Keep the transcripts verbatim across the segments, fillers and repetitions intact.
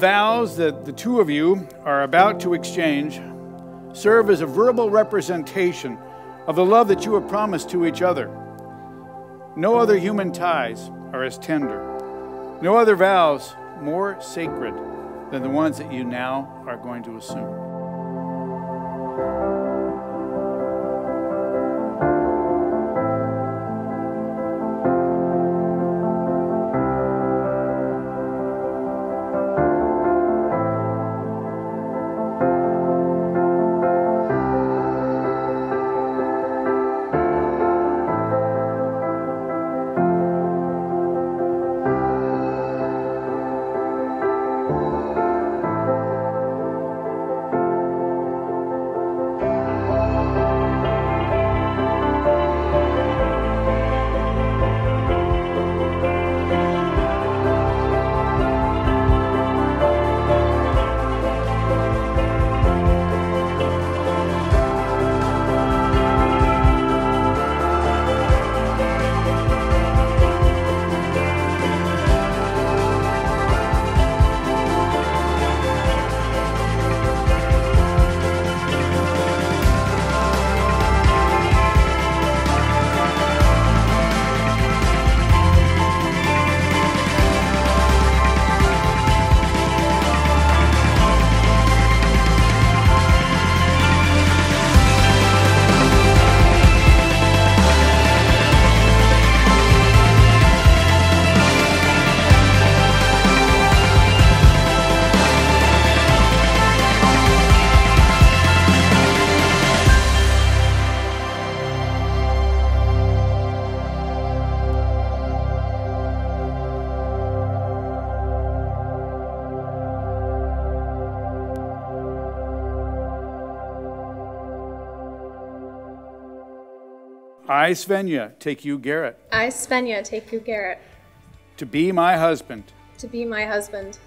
vows that the two of you are about to exchange serve as a verbal representation of the love that you have promised to each other. No other human ties are as tender, no other vows more sacred than the ones that you now are going to assume. I, Svenja, take you, Garrett. I, Svenja, take you, Garrett. To be my husband. To be my husband.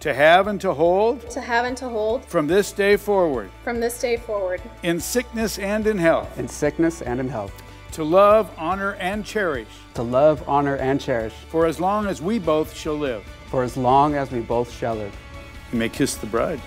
To have and to hold. To have and to hold. From this day forward. From this day forward. In sickness and in health. In sickness and in health. To love, honor, and cherish. To love, honor, and cherish. For as long as we both shall live. For as long as we both shall live. You may kiss the bride.